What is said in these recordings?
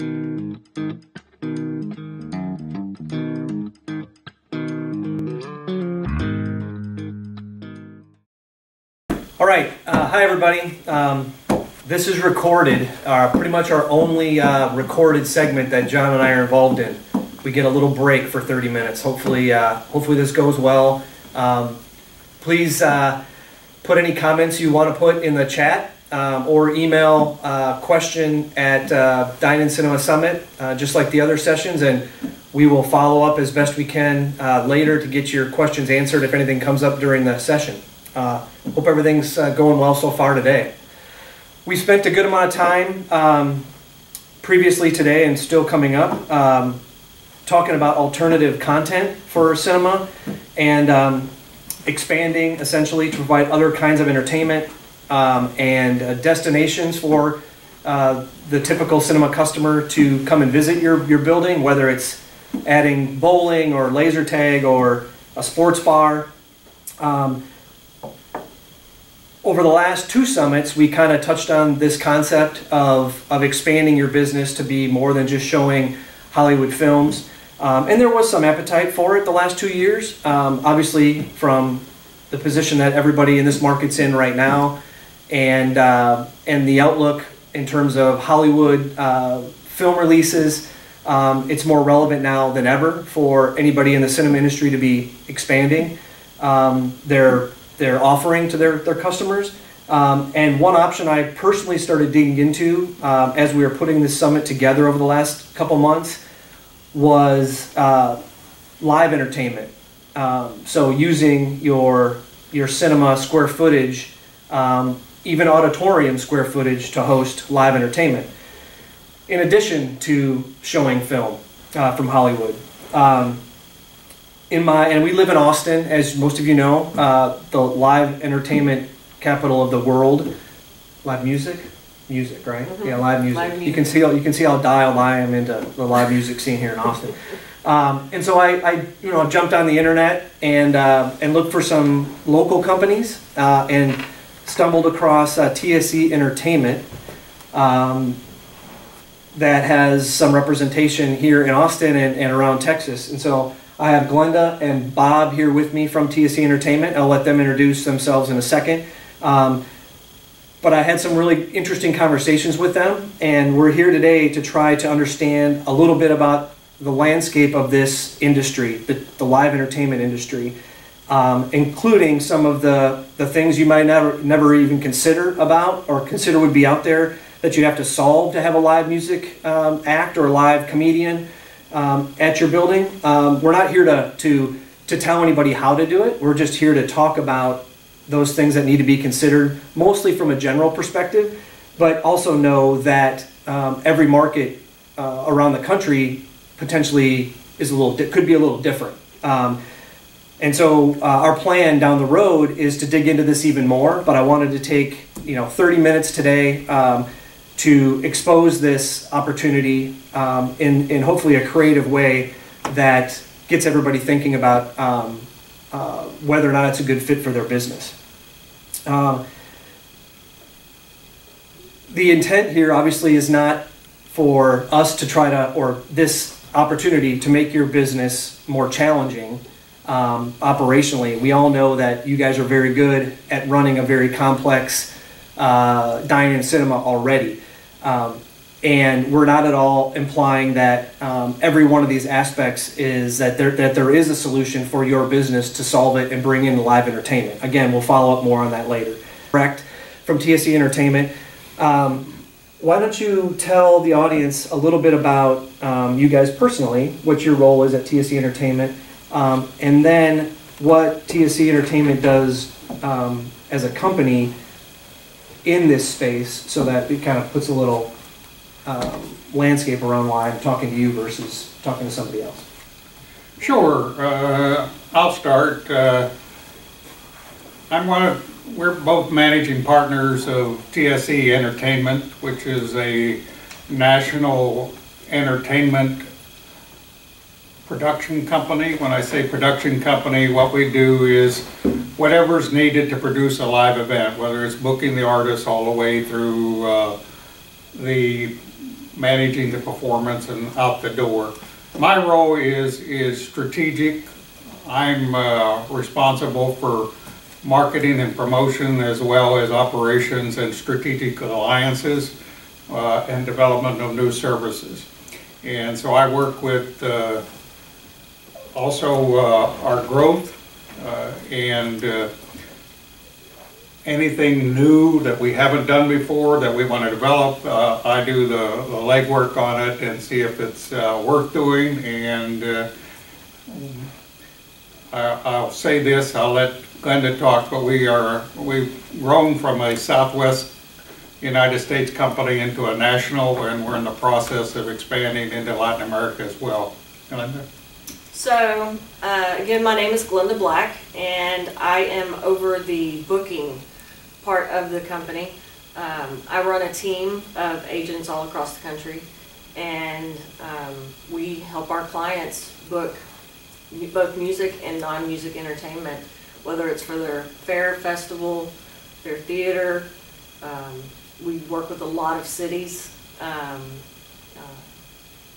All right, hi everybody. This is recorded, pretty much our only recorded segment that John and I are involved in. We get a little break for 30 minutes. Hopefully this goes well. Please put any comments you want to put in the chat or email question at Dine In Cinema Summit, just like the other sessions, and we will follow up as best we can later to get your questions answered if anything comes up during the session. Hope everything's going well so far today. We spent a good amount of time previously today and still coming up talking about alternative content for cinema and expanding essentially to provide other kinds of entertainment and destinations for the typical cinema customer to come and visit your building, whether it's adding bowling or laser tag or a sports bar. Over the last two summits, we kind of touched on this concept of expanding your business to be more than just showing Hollywood films. And there was some appetite for it the last 2 years, obviously from the position that everybody in this market's in right now, and the outlook in terms of Hollywood film releases. It's more relevant now than ever for anybody in the cinema industry to be expanding their offering to their customers. And one option I personally started digging into as we were putting this summit together over the last couple months was live entertainment. So using your cinema square footage, even auditorium square footage to host live entertainment, in addition to showing film from Hollywood. And we live in Austin, as most of you know, the live entertainment capital of the world. Live music, right? Mm-hmm. Yeah, live music. You can see how dialed I am into the live music scene here in Austin. And so I jumped on the internet and looked for some local companies and stumbled across TSE Entertainment that has some representation here in Austin and around Texas, and so. I have Glenda and Bob here with me from TSE Entertainment. I'll let them introduce themselves in a second. But I had some really interesting conversations with them, and we're here today to try to understand a little bit about the landscape of this industry, the live entertainment industry, including some of the things you might never even consider about or consider would be out there that you'd have to solve to have a live music act or a live comedian at your building. We're not here to tell anybody how to do it. We're just here to talk about those things that need to be considered, mostly from a general perspective, but also know that every market around the country potentially is could be a little different. And so our plan down the road is to dig into this even more, but I wanted to take 30 minutes today to expose this opportunity in hopefully a creative way that gets everybody thinking about whether or not it's a good fit for their business. The intent here obviously is not for us to try to, or this opportunity to make your business more challenging operationally. We all know that you guys are very good at running a very complex Dine In Cinema already. And we're not at all implying that every one of these aspects is that there is a solution for your business to solve it and bring in live entertainment. Again, we'll follow up more on that later. Correct, from TSE Entertainment. Why don't you tell the audience a little bit about you guys personally, what your role is at TSE Entertainment, and then what TSE Entertainment does as a company in this space, so that it kind of puts a little landscape around why I'm talking to you versus talking to somebody else. Sure, I'll start. We're both managing partners of TSE Entertainment, which is a national entertainment production company. When I say production company, what we do is whatever's needed to produce a live event, whether it's booking the artists all the way through the managing the performance and out the door. My role is strategic. I'm responsible for marketing and promotion, as well as operations and strategic alliances and development of new services. And so I work with our growth and anything new that we haven't done before that we want to develop. I do the legwork on it and see if it's worth doing. And I'll say this, I'll let Glenda talk, but we've grown from a Southwest United States company into a national, and we're in the process of expanding into Latin America as well. Glenda? So, again, my name is Glenda Black, and I am over the booking part of the company. I run a team of agents all across the country, and we help our clients book both music and non-music entertainment, whether it's for their fair, festival, their theater. We work with a lot of cities,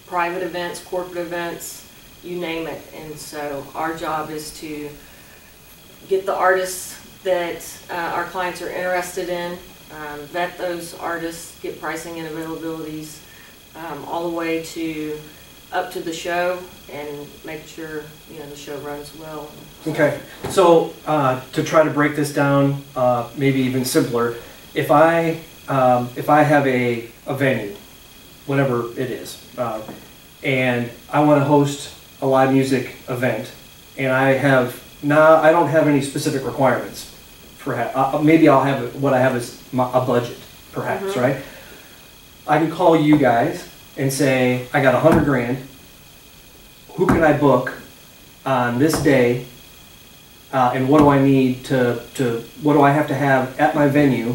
private events, corporate events, you name it. And so our job is to get the artists that our clients are interested in, vet those artists, get pricing and availabilities, all the way to up to the show and make sure, you know, the show runs well. Okay, so to try to break this down, maybe even simpler, if I have a venue, whatever it is, and I want to host a live music event, and I don't have any specific requirements. Perhaps maybe I'll have what I have is a budget, perhaps, mm-hmm. Right? I can call you guys and say, I got $100 grand. Who can I book on this day? And what do I need what do I have to have at my venue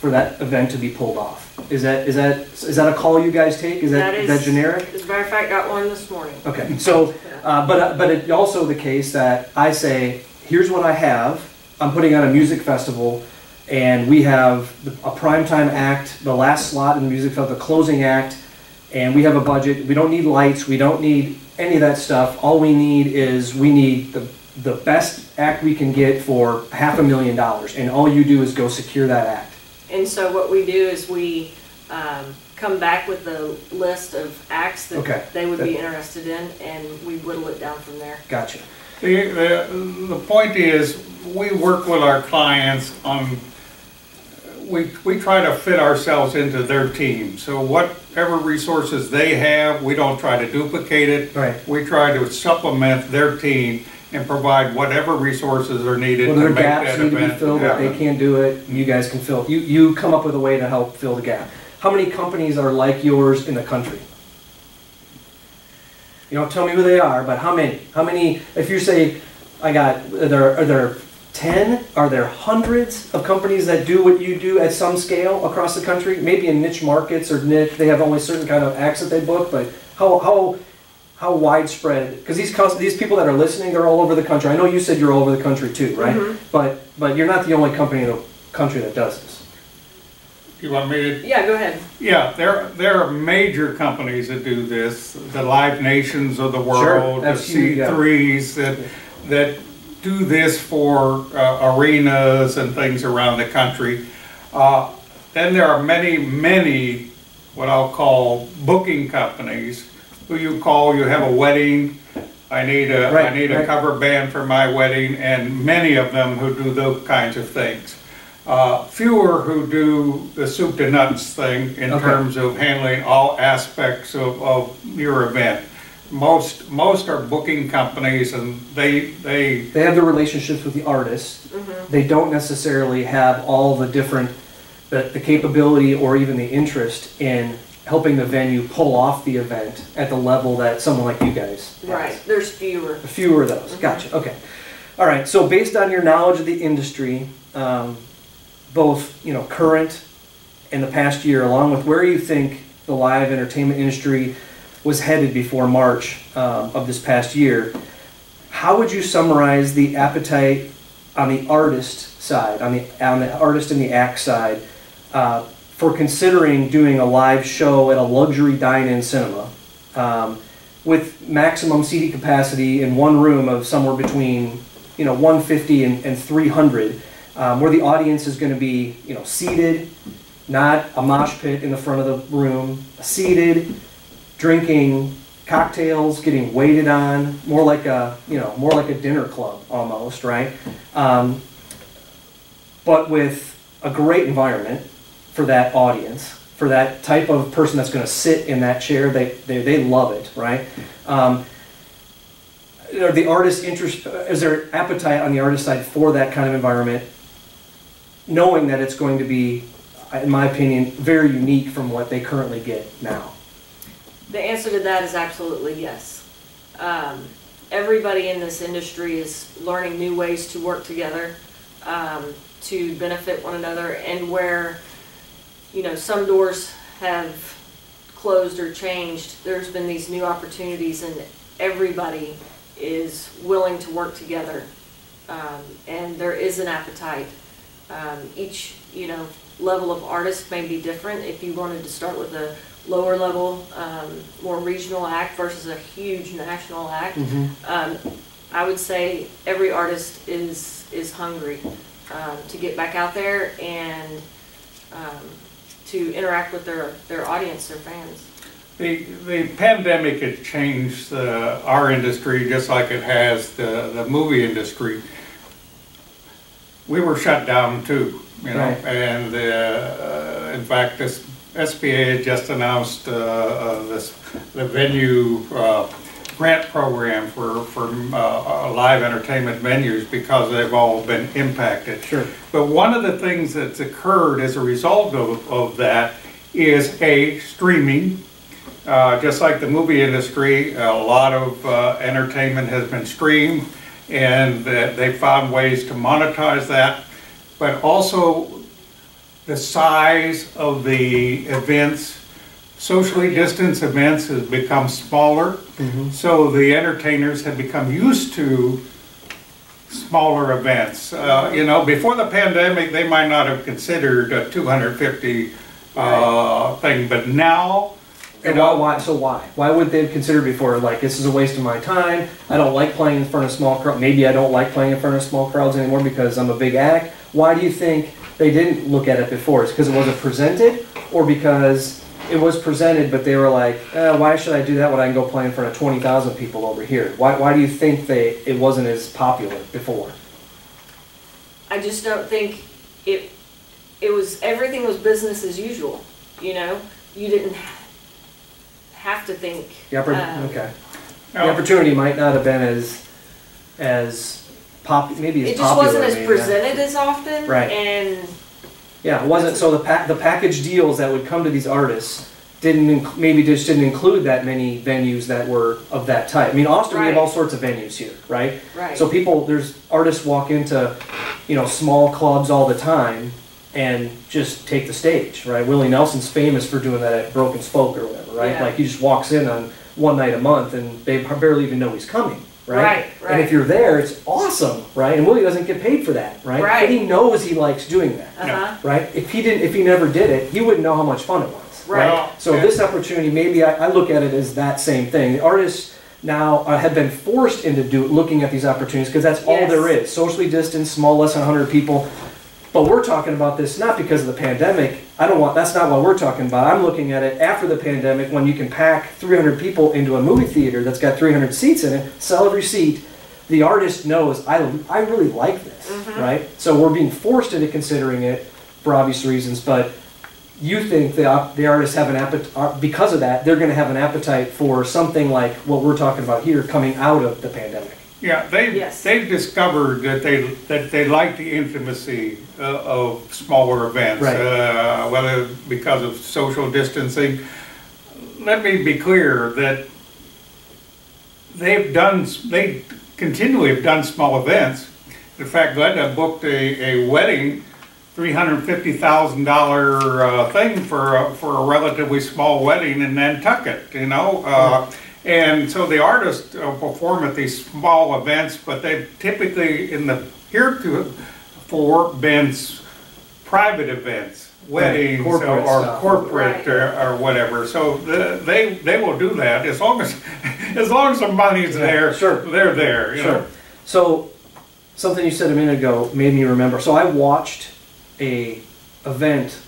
for that event to be pulled off? Is that a call you guys take? Is that generic? As a matter of fact, I got one this morning. Okay, so but it's also the case that I say, here's what I have. I'm putting on a music festival, and we have a primetime act, the last slot in the music festival, the closing act, and we have a budget. We don't need lights. We don't need any of that stuff. All we need is the best act we can get for $500,000, and all you do is go secure that act. And so what we do is we come back with the list of acts that they would be interested in, and we whittle it down from there. Gotcha. The point is, we work with our clients on, we try to fit ourselves into their team. So whatever resources they have, we don't try to duplicate it. Right. We try to supplement their team and provide whatever resources are needed to make that event. Well, there are gaps need to be filled. If they can't do it, you guys can fill. You come up with a way to help fill the gap. How many companies are like yours in the country? You don't tell me who they are, but how many? How many? If you say, are there 10? Are there hundreds of companies that do what you do at some scale across the country? Maybe in niche markets or niche, they have only certain kind of acts that they book. But how widespread, because these people that are listening, they're all over the country. I know you said you're all over the country too, right? Mm-hmm. But you're not the only company in the country that does this. You want me to? Yeah, go ahead. Yeah, there are major companies that do this, the Live Nations of the world, the C3s that do this for arenas and things around the country. Then there are many, many what I'll call booking companies who you call, you have a wedding, I need a cover band for my wedding, and many of them who do those kinds of things. Fewer who do the soup to nuts thing in terms of handling all aspects of your event. Most are booking companies, and they have the relationships with the artists. Mm-hmm. They don't necessarily have all the different, the capability or even the interest in helping the venue pull off the event at the level that someone like you guys has. Right, there's fewer. Fewer of those, mm-hmm. Gotcha, okay. All right, so based on your knowledge of the industry, both current and the past year, along with where you think the live entertainment industry was headed before March of this past year, how would you summarize the appetite on the artist side, on the artist and the act side, for considering doing a live show at a luxury dine-in cinema with maximum seating capacity in one room of somewhere between 150 and 300, where the audience is going to be seated, not a mosh pit in the front of the room, seated, drinking cocktails, getting waited on, more like a more like a dinner club almost, right? But with a great environment for that audience, for that type of person that's going to sit in that chair. They love it, right? Are the artists interest? Is there appetite on the artist side for that kind of environment, knowing that it's going to be, in my opinion, very unique from what they currently get now? The answer to that is absolutely yes. Everybody in this industry is learning new ways to work together, to benefit one another, and where some doors have closed or changed, there's been these new opportunities, and everybody is willing to work together, and there is an appetite. Each level of artist may be different. If you wanted to start with a lower level, more regional act versus a huge national act, I would say every artist is hungry to get back out there and to interact with their audience, their fans. The pandemic has changed our industry just like it has the movie industry. We were shut down too, right. And in fact, this SBA just announced the venue grant program for live entertainment venues because they've all been impacted. Sure. But one of the things that's occurred as a result of that is streaming. Just like the movie industry, a lot of entertainment has been streamed, and they found ways to monetize that. But also the size of the events, socially distanced events, has become smaller. So the entertainers have become used to smaller events. Before the pandemic, they might not have considered a 250 thing, but now. And why? So why? Why would they have considered before? Like, this is a waste of my time. I don't like playing in front of small crowds. Maybe I don't like playing in front of small crowds anymore because I'm a big act. Why do you think they didn't look at it before? It's because it wasn't presented, or because it was presented, but they were like, why should I do that when I can go play in front of 20,000 people over here? Why do you think it wasn't as popular before? I just don't think it was, everything was business as usual. You didn't have to think. Okay. The opportunity might not have been as popular. It just wasn't as presented as often. Right. And yeah, it wasn't. So the package deals that would come to these artists maybe just didn't include that many venues that were of that type. I mean, Austin, we have all sorts of venues here, right? Right. So there's artists walk into, small clubs all the time and just take the stage, right? Willie Nelson's famous for doing that at Broken Spoke or whatever, right? Yeah. Like, he just walks in on one night a month and they barely even know he's coming. Right? Right, right. And if you're there, it's awesome, right? And Willie doesn't get paid for that, right? Right. And he knows he likes doing that, right? If he never did it, he wouldn't know how much fun it was, right? So this opportunity, maybe I look at it as that same thing. The artists now have been forced into looking at these opportunities because that's all there is. Socially distanced, small, less than 100 people. But we're talking about this not because of the pandemic. That's not what we're talking about. I'm looking at it after the pandemic, when you can pack 300 people into a movie theater that's got 300 seats in it, sell every seat. The artist knows, I really like this, right? So we're being forced into considering it for obvious reasons, but you think the artists have an appetite, because of that, they're going to have an appetite for something like what we're talking about here coming out of the pandemic. Yeah, they've discovered that they like the intimacy of smaller events, whether because of social distancing. Let me be clear that they continually have done small events. In fact, Glenda booked a wedding, $350,000 thing for a relatively small wedding in Nantucket. And so the artists perform at these small events, but they've typically heretofore been private events. weddings corporate or whatever. So they will do that as long as the money's there. Sure, they're there. You know? So something you said a minute ago made me remember. So I watched a event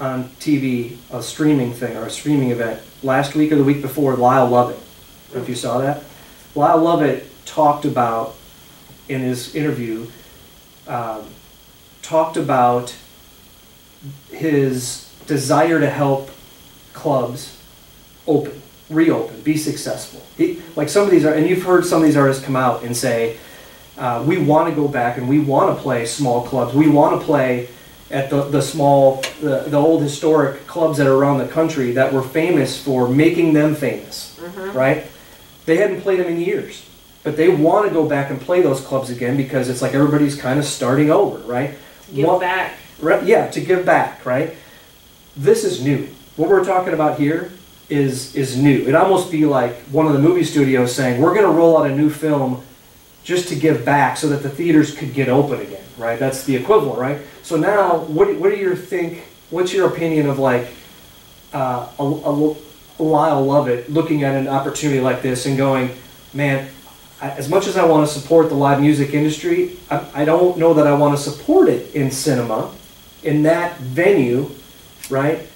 on TV, a streaming thing or a streaming event last week or the week before. Lyle Lovett, if you saw that, Lyle Lovett talked about in his interview talked about his desire to help clubs open, reopen, be successful. He, like some of these are, and you've heard some of these artists come out and say, we want to go back and we want to play small clubs. We want to play at the old historic clubs that are around the country that were famous for making them famous, right? They hadn't played them in years, but they want to go back and play those clubs again because it's like everybody's kind of starting over, right? Give back. Yeah, to give back, right? This is new. What we're talking about here is new. It'd almost be like one of the movie studios saying, we're going to roll out a new film just to give back so that the theaters could get open again, right? That's the equivalent, right? So now, what do you think, what's your opinion of like Lyle Lovett looking at an opportunity like this and going, man, as much as I want to support the live music industry, I don't know that I want to support it in cinema, in that venue, right?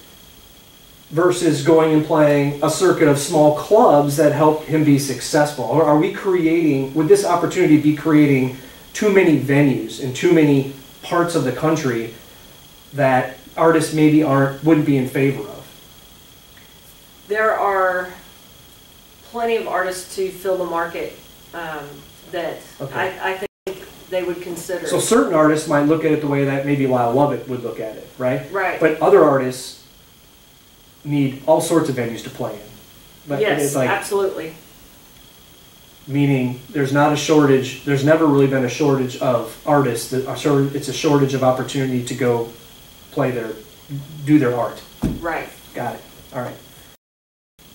Versus going and playing a circuit of small clubs that helped him be successful. Or are we creating, would this opportunity be creating too many venues in too many parts of the country that artists maybe wouldn't be in favor of? There are plenty of artists to fill the market that I think they would consider. So certain artists might look at it the way that maybe Lyle Lovett would look at it, right? Right. But other artists need all sorts of venues to play in. But yes, it's like, absolutely. Meaning there's not a shortage, there's never really been a shortage of artists. It's a shortage of opportunity to go play their, do their art. Right. Got it. All right.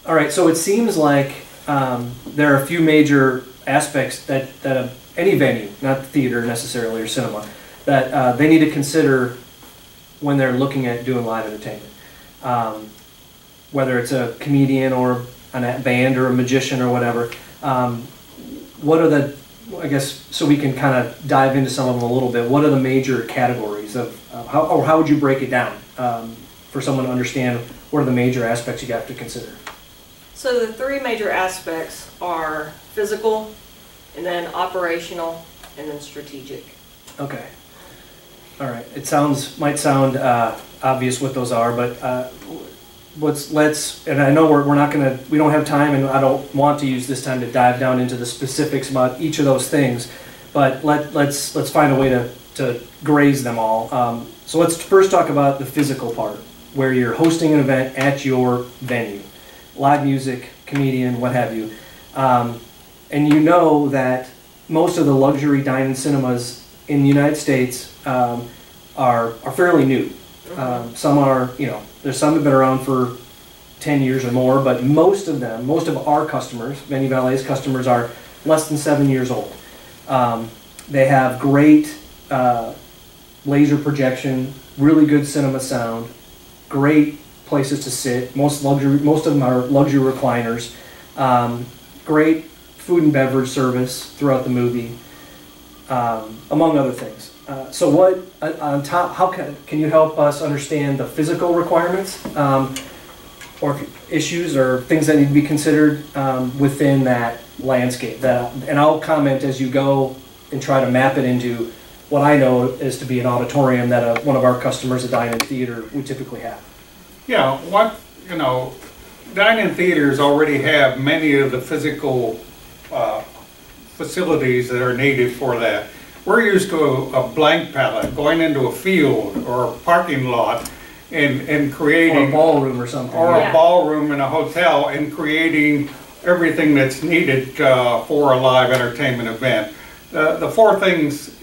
All right, so it seems like there are a few major aspects that any venue, not theater necessarily or cinema, that they need to consider when they're looking at doing live entertainment. Whether it's a comedian or a band or a magician or whatever, what are the, I guess, so we can kind of dive into some of them a little bit, what are the major categories of, how would you break it down for someone to understand what are the major aspects you have to consider? So the three major aspects are physical, and then operational, and then strategic. Okay. All right. It might sound obvious what those are, but let's, and I know we're not going to, we don't have time, and I don't want to use this time to dive down into the specifics about each of those things, but let's find a way to graze them all. So let's first talk about the physical part, where you're hosting an event at your venue. Live music, comedian, what have you. And you know that most of the luxury dine-in cinemas in the United States are fairly new. Some are, you know, there's some that have been around for 10 years or more, but most of them, most of our customers, Venue Valet's customers, are less than 7 years old. They have great laser projection, really good cinema sound, great places to sit. Most of them are luxury recliners. Great food and beverage service throughout the movie, among other things. So what on top? How can you help us understand the physical requirements or issues or things that need to be considered within that landscape? And I'll comment as you go and try to map it into what I know is to be an auditorium that one of our customers at Dine In Theater would typically have. Yeah, you know, dine-in theaters already have many of the physical facilities that are needed for that. We're used to a blank palette, going into a field or a parking lot and creating... Or a ballroom or something. Or a ballroom in a hotel and creating everything that's needed for a live entertainment event. The four things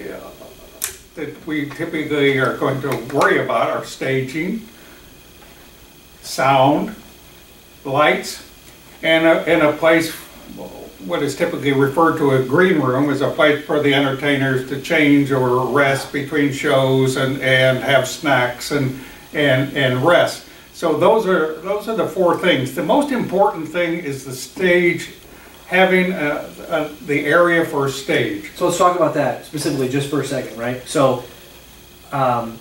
that we typically are going to worry about are staging, sound, lights, and a place, what is typically referred to as a green room, is a place for the entertainers to change or rest between shows and have snacks and and rest. So those are the four things. The most important thing is the stage, having the area for a stage. So let's talk about that specifically just for a second, right? So I've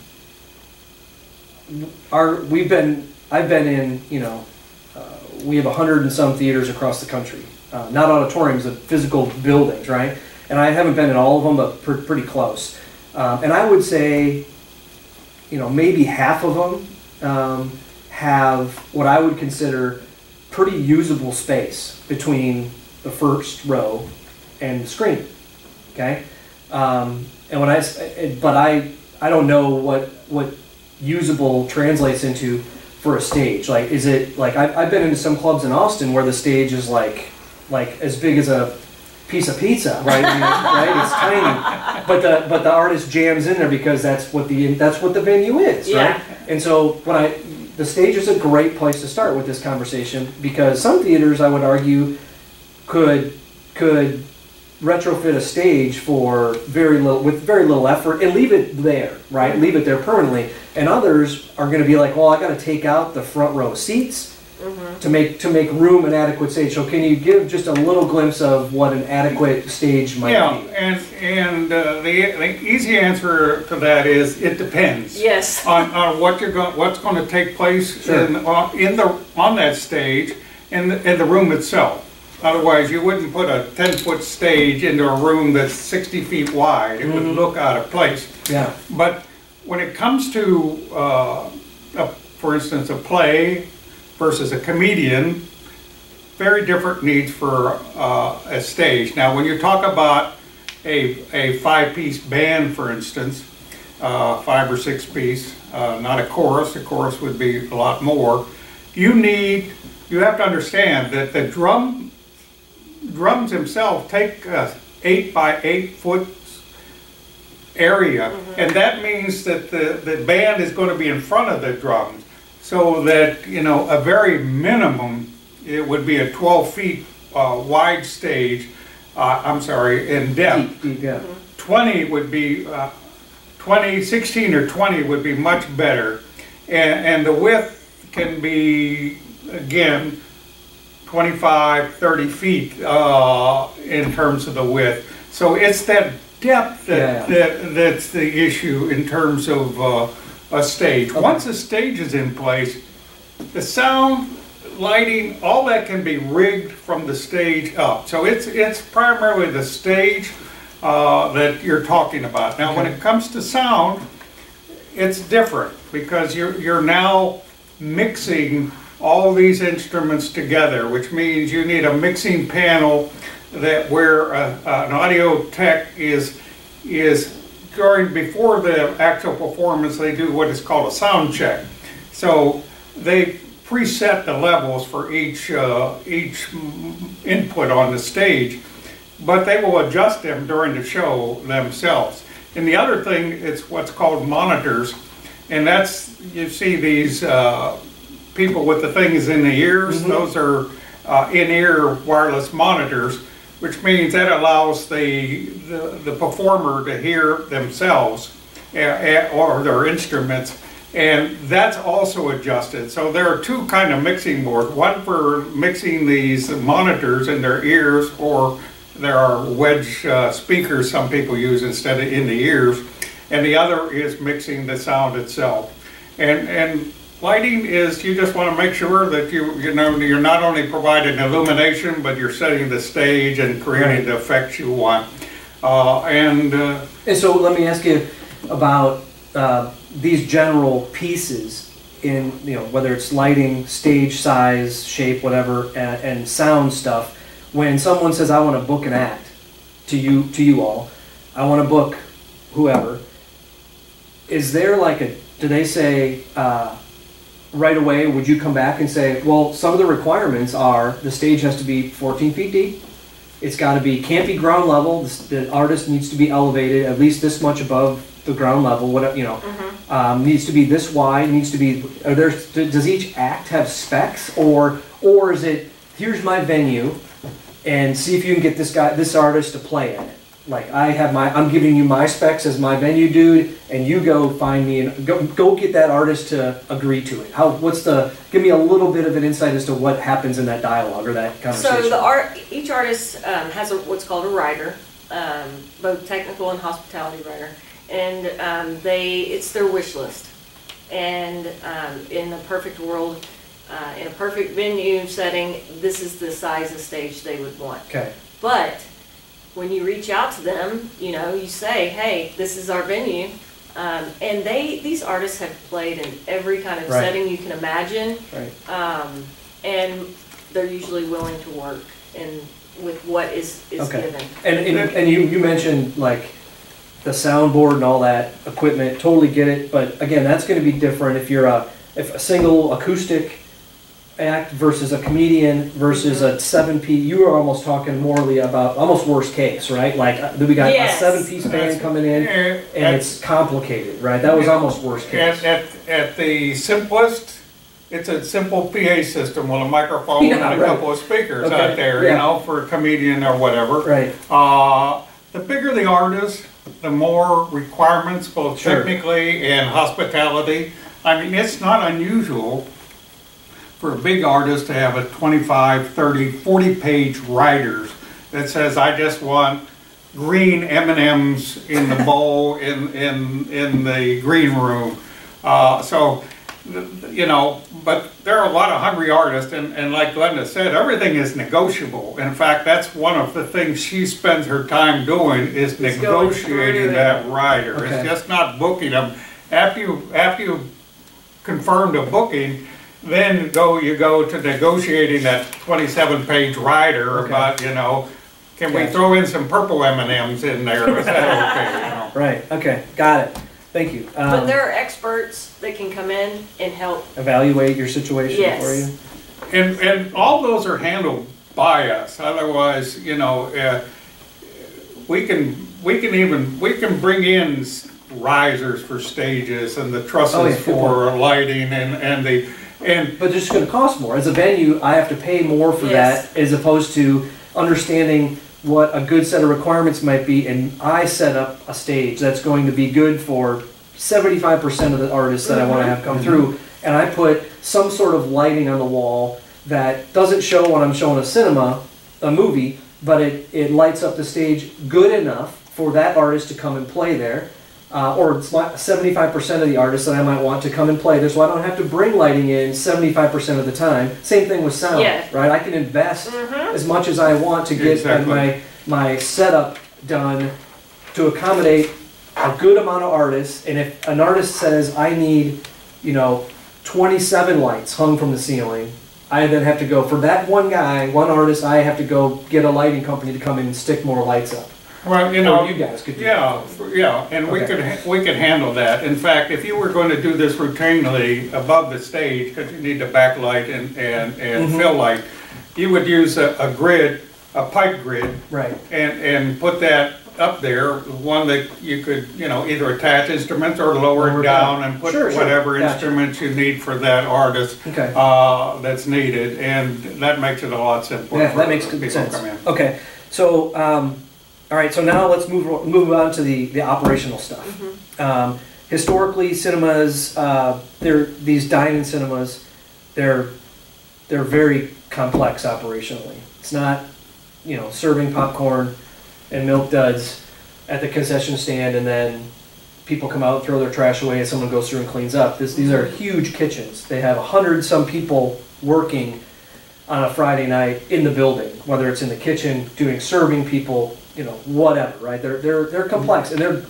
been in, you know, we have 100 and some theaters across the country. Not auditoriums, but physical buildings, right? And I haven't been in all of them, but pretty close. And I would say, you know, maybe half of them have what I would consider pretty usable space between the first row and the screen, okay? And when I don't know what usable translates into for a stage. Like, is it, like, I've been into some clubs in Austin where the stage is like as big as a piece of pizza, right? You know, right? It's tiny, but the artist jams in there because that's what the venue is, yeah. Right? And so the stage is a great place to start with this conversation, because some theaters, I would argue, could retrofit a stage for very little effort and leave it there, right? Leave it there permanently. And others are going to be like, well, I got to take out the front row seats. Mm-hmm. To make room an adequate stage. So can you give just a little glimpse of what an adequate stage might be? Yeah, and the easy answer to that is it depends. Yes. On what's going to take place, sure, on that stage and the room itself. Otherwise, you wouldn't put a 10-foot stage into a room that's 60 feet wide. It mm-hmm. would look out of place. Yeah. But when it comes to, for instance, a play versus a comedian, very different needs for a stage. Now, when you talk about a five-piece band, for instance, 5 or 6 piece, not a chorus. A chorus would be a lot more. You have to understand that the drums themselves take 8 by 8 foot area, mm-hmm. and that means that the band is going to be in front of the drums. So that, you know, a very minimum, it would be a 12 feet wide stage, in depth. Deep depth. Mm-hmm. 16 or 20 would be much better. And the width can be, again, 25, 30 feet in terms of the width. So it's that depth that's the issue in terms of a stage. Okay. Once a stage is in place, the sound, lighting, all that can be rigged from the stage up. So it's primarily the stage that you're talking about. Now, okay, when it comes to sound, it's different, because you're now mixing all these instruments together, which means you need a mixing panel where an audio tech is during, before the actual performance, they do what is called a sound check. So they preset the levels for each input on the stage, but they will adjust them during the show themselves. And the other thing is what's called monitors, and that's, you see these people with the things in the ears, mm-hmm. those are in-ear wireless monitors, which means that allows the performer to hear themselves or their instruments, and that's also adjusted. So there are two kind of mixing boards, one for mixing these monitors in their ears, or there are wedge speakers some people use instead of in the ears, and the other is mixing the sound itself. And lighting is, you just want to make sure that you're not only providing illumination, but you're setting the stage and creating the effects you want. And so let me ask you about these general pieces in, you know, whether it's lighting, stage size, shape, whatever, and sound stuff. When someone says, "I want to book an act," to you all, I want to book whoever. Is there do they say? Right away, would you come back and say, well, some of the requirements are the stage has to be 14 feet deep, it's got to be, can't be ground level, the artist needs to be elevated at least this much above the ground level, whatever, you know, mm-hmm. Needs to be this wide, needs to be, does each act have specs, or is it, here's my venue, and see if you can get this artist to play in it? like I have my, I'm giving you my specs as my venue dude, and you go find me and go get that artist to agree to it. How? What's the? Give me a little bit of an insight as to what happens in that dialogue or that conversation. So the each artist has what's called a writer, both technical and hospitality writer, and it's their wish list. And in the perfect world, in a perfect venue setting, this is the size of stage they would want. Okay. But when you reach out to them, you know, you say, hey, this is our venue. And these artists have played in every kind of setting you can imagine. Right. And they're usually willing to work with what is given. And you mentioned, like, the soundboard and all that equipment, totally get it. But again, that's going to be different if you're a single acoustic act versus a comedian versus a seven-piece. You are almost talking morally about almost worst case, right? Like we got a seven-piece band coming in, and it's complicated, right? That was almost worst case. At the simplest, it's a simple PA system with a microphone and a couple of speakers out there, you know, for a comedian or whatever. Right. The bigger the artist, the more requirements, both technically and hospitality. I mean, it's not unusual for a big artist to have a 25, 30, 40-page writers that says, I just want green M&Ms in the bowl in the green room. So, you know, but there are a lot of hungry artists, and like Glenda said, everything is negotiable. In fact, that's one of the things she spends her time doing is negotiating that writer. It's just not booking them. After you've confirmed a booking, then you go to negotiating that 27-page rider about, you know, can we throw in some purple M&Ms in there? Is that okay? Right. Okay. Got it. Thank you. But there are experts that can come in and help evaluate your situation for you. And all those are handled by us. Otherwise, you know, we can bring in risers for stages and the trusses for lighting but it's just going to cost more. As a venue, I have to pay more for that, as opposed to understanding what a good set of requirements might be, and I set up a stage that's going to be good for 75% of the artists that I want to have come through, and I put some sort of lighting on the wall that doesn't show when I'm showing a movie, but it lights up the stage good enough for that artist to come and play there. Or it's 75% of the artists that I might want to come and play there, so I don't have to bring lighting in 75% of the time. Same thing with sound, right? I can invest as much as I want to get my setup done to accommodate a good amount of artists. And if an artist says, I need, you know, 27 lights hung from the ceiling, I then have to go, for that one artist, I have to go get a lighting company to come in and stick more lights up. Well, you know, you guys could do that. Yeah, and we could handle that. In fact, if you were going to do this routinely above the stage, because you need the backlight and fill light, you would use a grid, a pipe grid, and put that up there, one that you could, you know, either attach instruments or lower it down and put whatever instruments you need for that artist that's needed, and that makes it a lot simpler. Yeah, that makes good sense. Okay, so. All right, so now let's move on to the operational stuff. Historically, cinemas, these dine-in cinemas, they're very complex operationally. It's not, you know, serving popcorn and milk duds at the concession stand and then people come out and throw their trash away and someone goes through and cleans up. These are huge kitchens. They have 100-some people working on a Friday night in the building, whether it's in the kitchen, serving people, you know, whatever, right? They're complex, and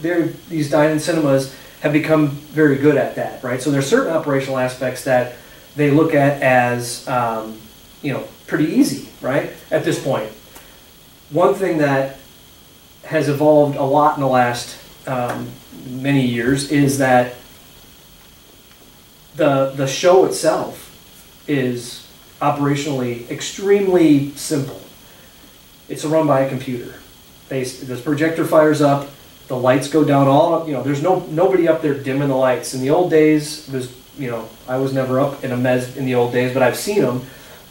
these dine-in cinemas have become very good at that, right? So there's certain operational aspects that they look at as, you know, pretty easy, right? At this point, one thing that has evolved a lot in the last many years is that the show itself is operationally extremely simple. It's run by a computer. This projector fires up, the lights go down. You know, there's nobody up there dimming the lights. In the old days, I was never up in a mezz in the old days, but I've seen them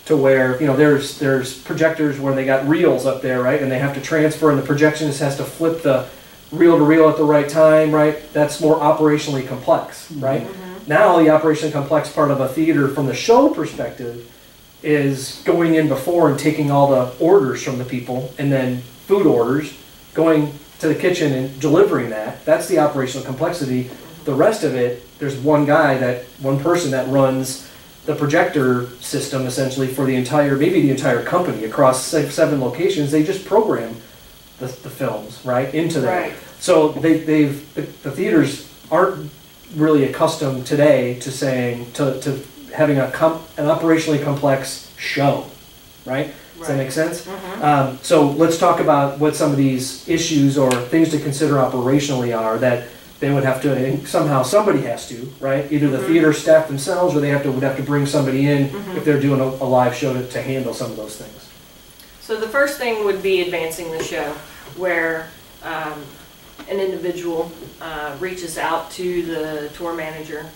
to where, you know, there's projectors where they got reels up there, right? And they have to transfer, and the projectionist has to flip the reel to reel at the right time, right? That's more operationally complex, right? Mm-hmm. Now the operationally complex part of a theater from the show perspective is going in before and taking all the orders from the people, and then food orders, going to the kitchen and delivering that. That's the operational complexity. The rest of it, there's one person that runs the projector system essentially for the entire, maybe the entire company across 7 locations. They just program the films, right, into that. Right. So the theaters aren't really accustomed today to saying, to having an operationally complex show, right? Does that make sense? Mm-hmm. So let's talk about what some of these issues or things to consider operationally are that they would have to, somehow somebody has to, right? Either the theater staff themselves, or they would have to bring somebody in if they're doing a live show to handle some of those things. So the first thing would be advancing the show, where an individual reaches out to the tour manager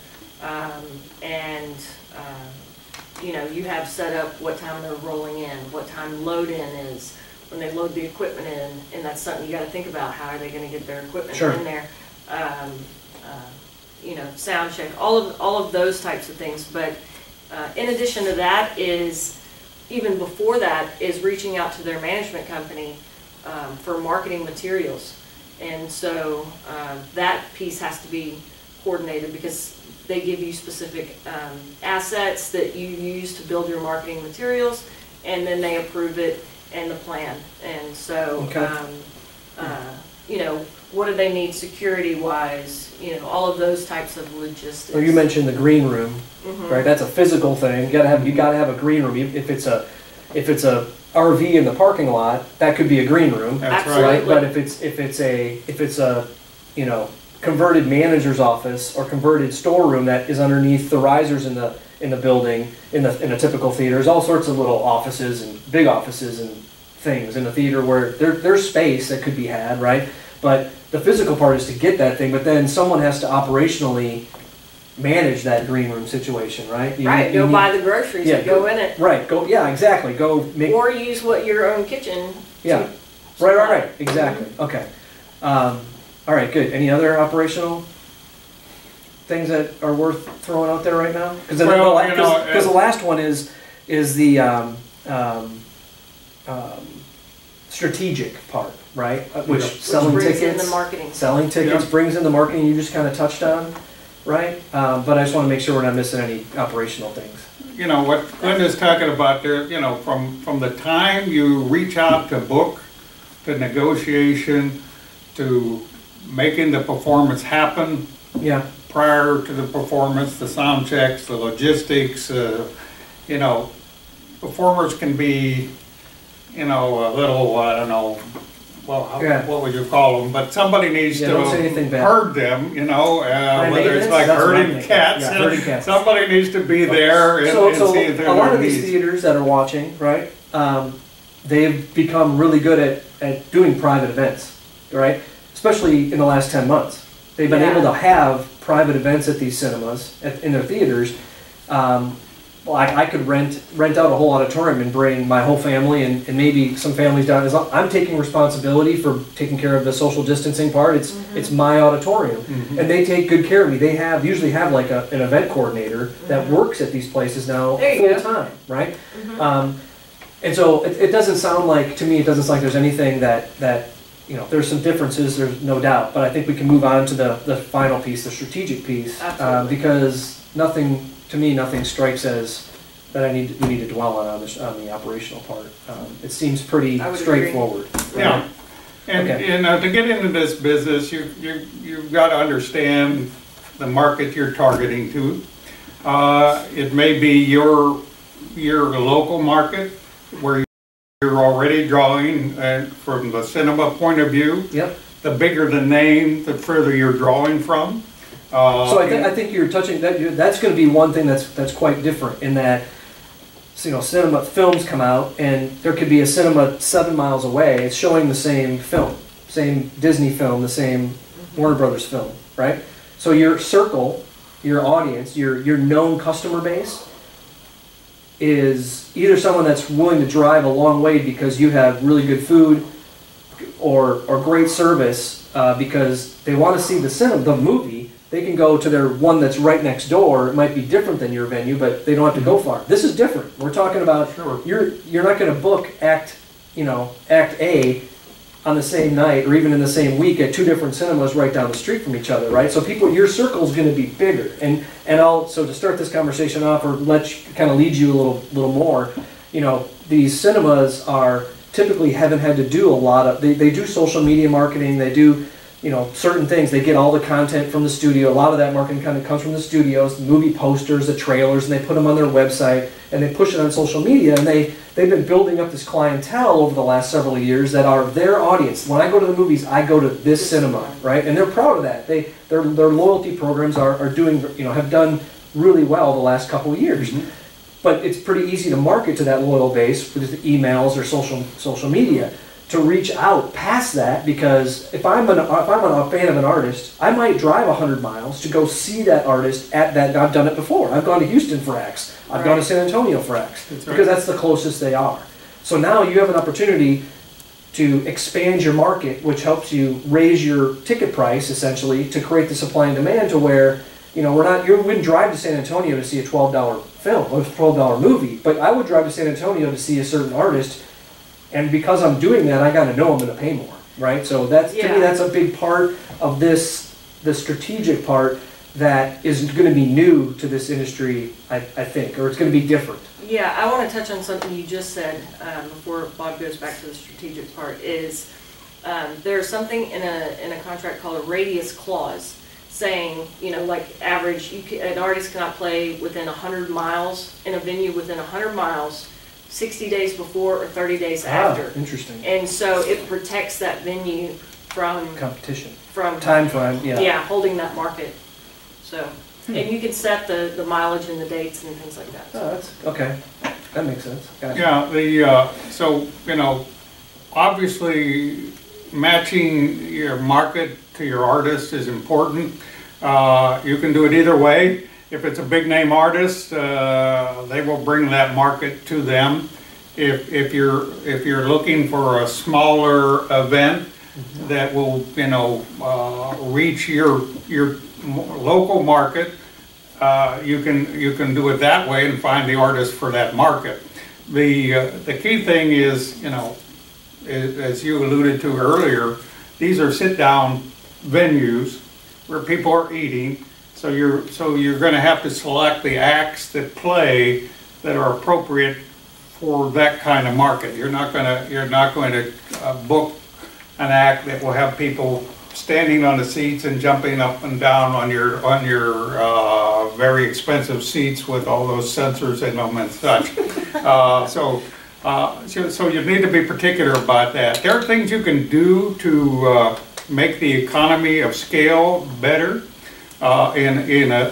you know, you have set up what time they're rolling in, what time load-in is, when they load the equipment in, and that's something you got to think about. How are they going to get their equipment in there? You know, sound check, all of those types of things. But in addition to that, is even before that is reaching out to their management company for marketing materials, and so that piece has to be coordinated, because they give you specific assets that you use to build your marketing materials, and then they approve it and the plan. And so, you know, what do they need security-wise? You know, all of those types of logistics. Well, you mentioned the green room, right? That's a physical thing. You gotta have a green room. If it's a RV in the parking lot, that could be a green room. That's right. But if it's a you know, converted manager's office or converted storeroom that is underneath the risers in the building in a typical theater, there's all sorts of little offices and big offices and things in a theater where there's space that could be had, right? But the physical part is to get that thing, but then someone has to operationally manage that green room situation, right? You need, buy the groceries and go in it. Right. Go make, or use your own kitchen. Yeah. Right. Exactly. Mm-hmm. Okay. All right, good. Any other operational things that are worth throwing out there right now? Because the last one is the strategic part, right? Which selling tickets brings in the marketing. You just kind of touched on, right? But I just want to make sure we're not missing any operational things. You know what Glenda's talking about there. You know, from the time you reach out to book, to negotiation, to making the performance happen. Yeah. Prior to the performance, the sound checks, the logistics, you know, performers can be, you know, a little, I don't know, what would you call them? But somebody needs to herd them, you know, whether it's like herding cats. Yeah, herding cats. Somebody needs to be there and see if they're a lot of these theaters that are watching, right? They've become really good at doing private events, right? Especially in the last 10 months. They've been able to have private events at these cinemas, in their theaters. Well, I could rent out a whole auditorium and bring my whole family and maybe some families down. I'm taking responsibility for taking care of the social distancing part. It's my auditorium. Mm-hmm. And they take good care of me. They usually have like an event coordinator that works at these places now full time, right? Mm-hmm. And so it doesn't sound like there's anything that you know, there's some differences, there's no doubt, but I think we can move on to the final piece, the strategic piece, because nothing strikes as that we need to dwell on the operational part. It seems pretty straightforward. Right? Yeah, and to get into this business, you've got to understand the market you're targeting to. It may be your local market where you're already drawing from the cinema point of view. Yep. The bigger the name, the further you're drawing from. So I think you're touching that. That's going to be one thing that's quite different in that, you know, cinema films come out and there could be a cinema 7 miles away. It's showing the same film, same Disney film, the same Warner Brothers film, right? So your circle, your audience, your known customer base is either someone that's willing to drive a long way because you have really good food or great service because they want to see the cinema, the movie. They can go to their one that's right next door. It might be different than your venue, but they don't have to go far. This is different. We're talking about you're not going to book Act A on the same night or even in the same week at two different cinemas right down the street from each other, right? So people, your circle is going to be bigger. And so to start this conversation off or kind of lead you a little more, these cinemas typically haven't had to do a lot of, they do social media marketing, they do, certain things. They get all the content from the studio. A lot of that marketing kind of comes from the studios, the movie posters, the trailers, and they put them on their website and they push it on social media, and they've been building up this clientele over the last several years that are their audience. When I go to the movies, I go to this cinema, right? And they're proud of that. Their loyalty programs are doing, have done really well the last couple of years. Mm-hmm. But it's pretty easy to market to that loyal base with emails or social media to reach out past that, because if I'm a fan of an artist, I might drive 100 miles to go see that artist at that. I've done it before. I've gone to Houston for X. I've gone to San Antonio for X, because that's the closest they are. So now you have an opportunity to expand your market, which helps you raise your ticket price, essentially, to create the supply and demand to where, you wouldn't drive to San Antonio to see a $12 film or a $12 movie, but I would drive to San Antonio to see a certain artist, and because I'm doing that, I got to know I'm going to pay more, right? So that's, to me, that's a big part of this, the strategic part that is going to be new to this industry, I think, or it's going to be different. Yeah, I want to touch on something you just said before Bob goes back to the strategic part, is there's something in a contract called a radius clause saying, like average, an artist cannot play within 100 miles, in a venue within 100 miles, 60 days before or 30 days after. Interesting. And so it protects that venue from competition. From time, yeah. Yeah, holding that market. So, and you can set the mileage and the dates and things like that. So. Oh, that's okay. That makes sense. Gotcha. Yeah, obviously matching your market to your artist is important. You can do it either way. If it's a big name artist, they will bring that market to them. If you're looking for a smaller event that will reach your local market, you can do it that way and find the artist for that market. The key thing is, as you alluded to earlier, these are sit down venues where people are eating. So you're going to have to select the acts that play that are appropriate for that kind of market. You're not going to book an act that will have people standing on the seats and jumping up and down on your very expensive seats with all those sensors in them and such. So you need to be particular about that. There are things you can do to make the economy of scale better. In a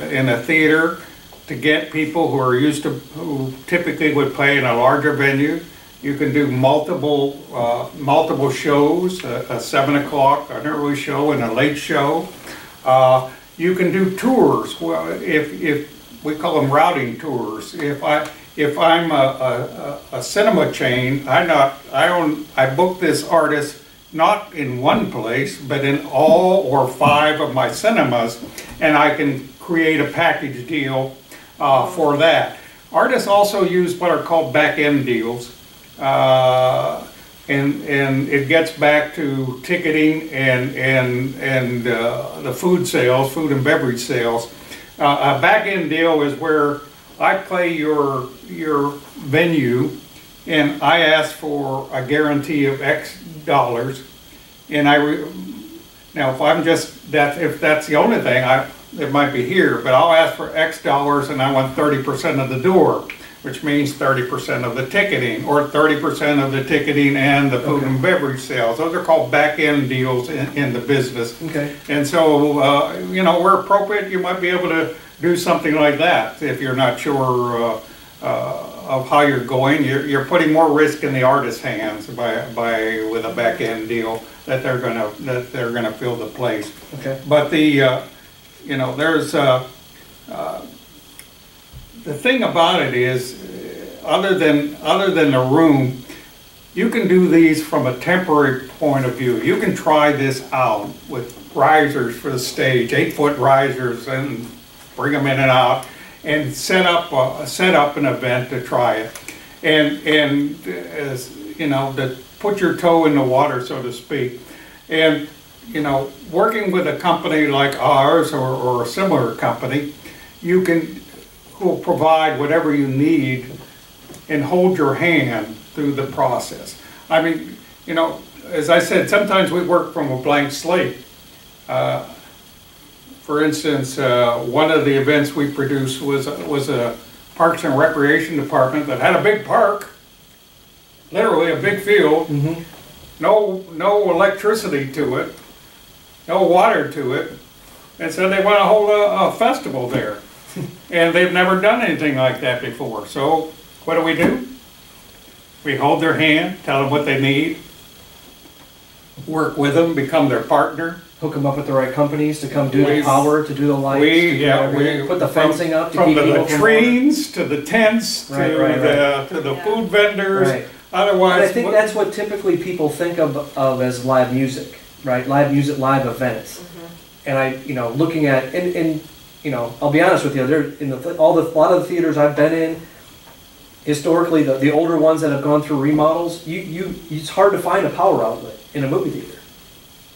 theater, to get people who typically would play in a larger venue. You can do multiple shows, a 7 o'clock, an early show, and a late show. You can do tours. Well, if we call them routing tours. If I'm a cinema chain, I book this artist not in one place, but in all or five of my cinemas, and I can create a package deal for that. Artists also use what are called back-end deals, and it gets back to ticketing and the food and beverage sales. A back-end deal is where I play your venue, and I ask for a guarantee of X dollars, and if that's the only thing, it might be here, but I'll ask for X dollars and I want 30% of the door, which means 30% of the ticketing, or 30% of the ticketing and the food and beverage sales. Those are called back-end deals in the business. Okay. And so, where appropriate, you might be able to do something like that if you're not sure of how you're going. You're putting more risk in the artist's hands with a back end deal that they're gonna fill the place. Okay. But there's the thing about it is, other than the room, you can do these from a temporary point of view. You can try this out with risers for the stage, 8-foot risers, and bring them in and out, and set up an event to try it. And as you know, to put your toe in the water, so to speak. And you know, working with a company like ours or a similar company, you can will provide whatever you need and hold your hand through the process. I mean, you know, as I said, sometimes we work from a blank slate. For instance, one of the events we produced was a Parks and Recreation Department that had a big park, literally a big field, mm-hmm. no electricity to it, no water to it, and so they want to hold a festival there. And they've never done anything like that before. So what do? We hold their hand, tell them what they need, work with them, become their partner. Hook them up with the right companies to come do the power, to do the lights, we put the fencing up. From the latrines to the tents to the food vendors. Right. Otherwise, but I think that's what typically people think of as live music, right? Live music, live events. Mm-hmm. And looking at you know, I'll be honest with you. A lot of the theaters I've been in, historically, the older ones that have gone through remodels, it's hard to find a power outlet in a movie theater.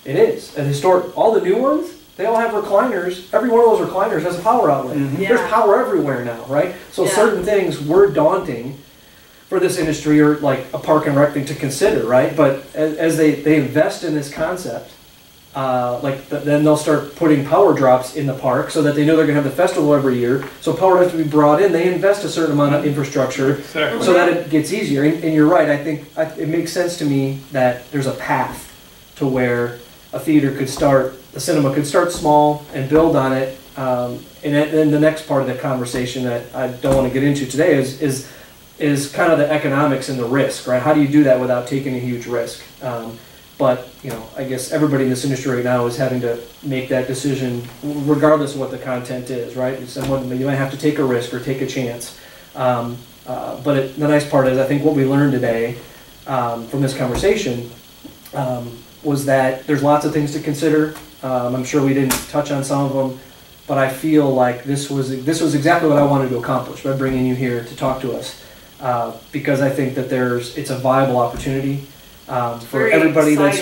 It is. And historic, all the new ones, they all have recliners. Every one of those recliners has a power outlet. Mm-hmm. Yeah. There's power everywhere now, right? So certain things were daunting for this industry, or like a Park and Rec thing, to consider, right? But as they invest in this concept. Then they'll start putting power drops in the park so that they know they're going to have the festival every year. So power has to be brought in. They invest a certain amount of infrastructure so that it gets easier. And you're right. I think it makes sense to me that there's a path to where a theater could start, a cinema could start small and build on it. And then the next part of the conversation that I don't want to get into today is kind of the economics and the risk, right? How do you do that without taking a huge risk? But, you know, I guess everybody in this industry right now is having to make that decision regardless of what the content is, right? You might have to take a risk or take a chance. But the nice part is, I think what we learned today from this conversation was that there's lots of things to consider. I'm sure we didn't touch on some of them, but I feel like this was exactly what I wanted to accomplish by bringing you here to talk to us, because I think that it's a viable opportunity. For everybody that's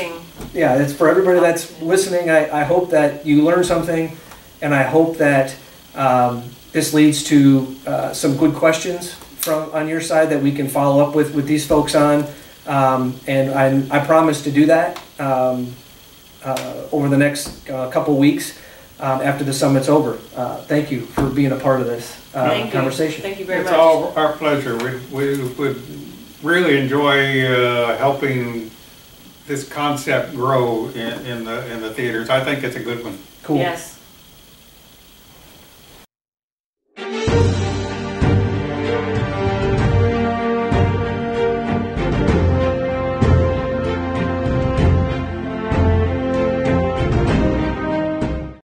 listening, I hope that you learn something, and I hope that this leads to some good questions on your side that we can follow up with these folks on. And I promise to do that over the next couple weeks after the summit's over. Thank you for being a part of this conversation. Thank you very much. It's all our pleasure. We would really enjoy helping this concept grow in the theaters. I think it's a good one. Cool. Yes.